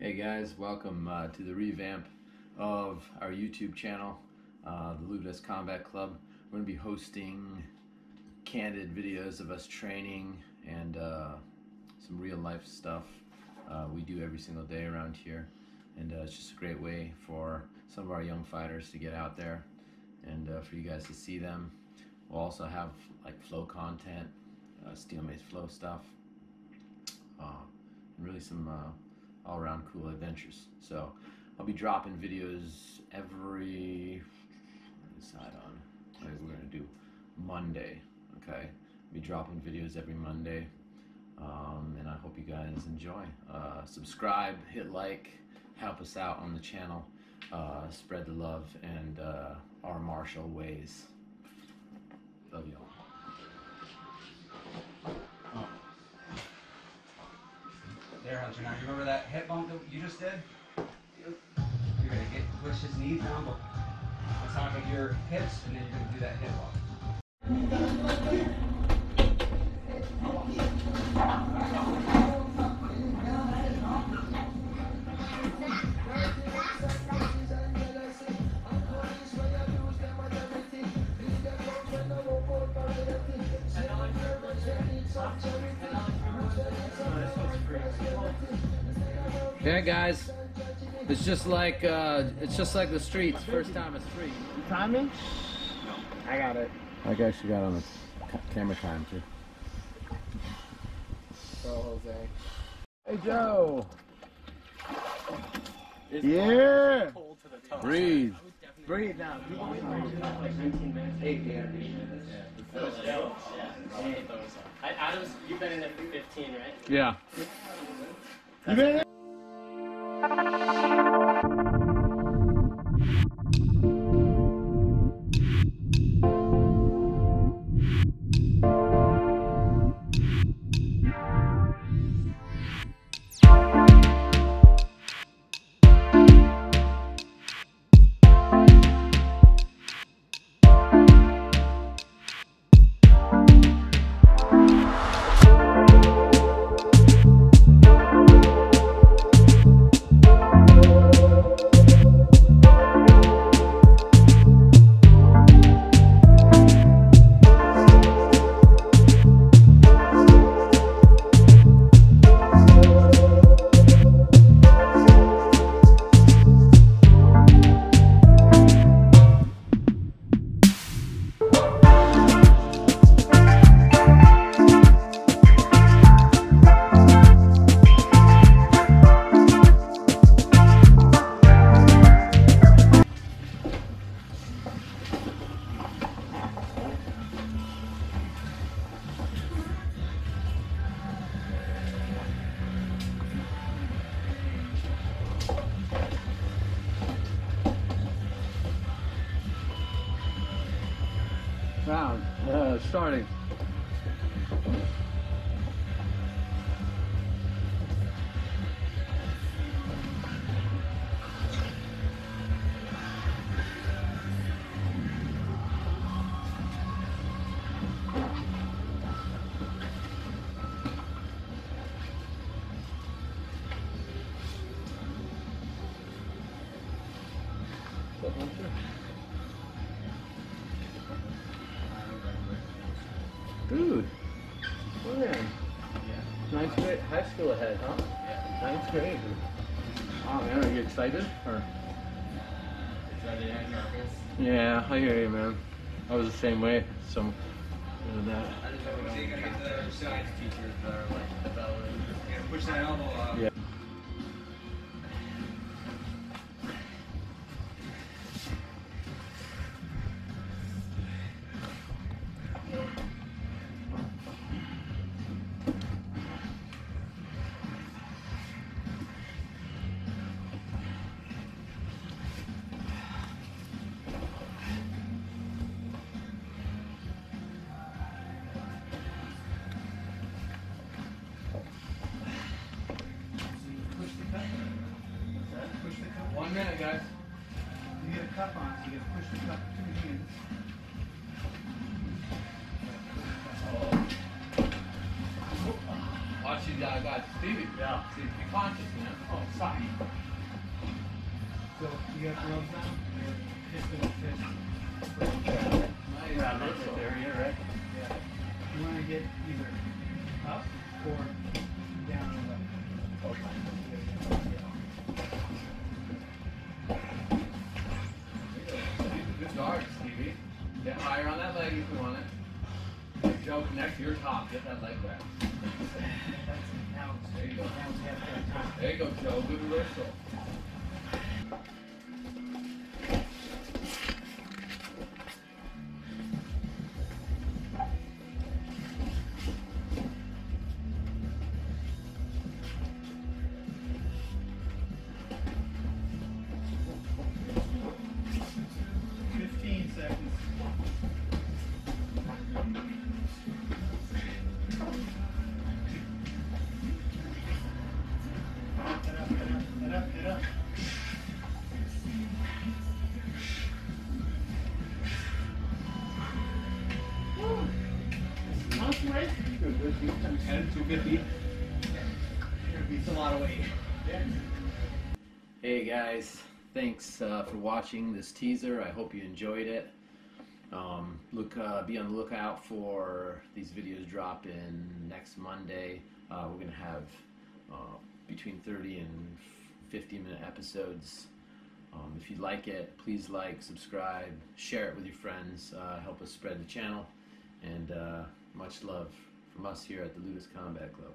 Hey guys, welcome to the revamp of our YouTube channel, the Ludus Combat Club. We're going to be hosting candid videos of us training and some real life stuff we do every single day around here. And it's just a great way for some of our young fighters to get out there and for you guys to see them. We'll also have like flow content, steel mace flow stuff, and really some all-around cool adventures. So I'll be dropping videos every Monday. Okay, I'll be dropping videos every Monday, and I hope you guys enjoy. Subscribe, hit like, help us out on the channel, spread the love and our martial ways. Love y'all. Hunter, now you remember that hip bump that you just did? You're gonna push his knee down, but on top of your hips, and then you're gonna do that hip bump. Yeah, guys, it's just like the streets. First time it's free. You time me? No, I got it. I guess you got on the camera time too. Go, Jose. Hey, Joe. Yeah. Breathe. Breathe now. Like 19 minutes. 8 minutes. Yeah. Adams, you've been in there for 15, right? Yeah. You been in there? Round starting. Dude, man, yeah. Ninth grade, high school ahead, huh? Yeah. Ninth grade. Oh man, are you excited? Or? Yeah, I hear you, man. I was the same way. So, that. I just hope you're gonna get the science teachers that are like the belly. You gotta push that elbow up. Yeah. Guys, you get a cup on, so you get to push the cup with 2 hands. Oh, watch you guys, Stevie. Yeah. See, be conscious, man. Oh. side. So you got gloves on, you're just going to fit. Yeah, that's the area, right? Yeah. You want to get either up or down and left. Okay. Good dart, Stevie. Get higher on that leg if you want it. Joe, connect to your top. Get that leg back. There you go. There you go, Joe. Good reversal. Hey guys, thanks for watching this teaser. I hope you enjoyed it. Be on the lookout for these videos drop in next Monday. We're gonna have between 30 and 50-minute episodes. If you like it, please like, subscribe, share it with your friends, help us spread the channel, and much love from us here at the Ludus Combat Club.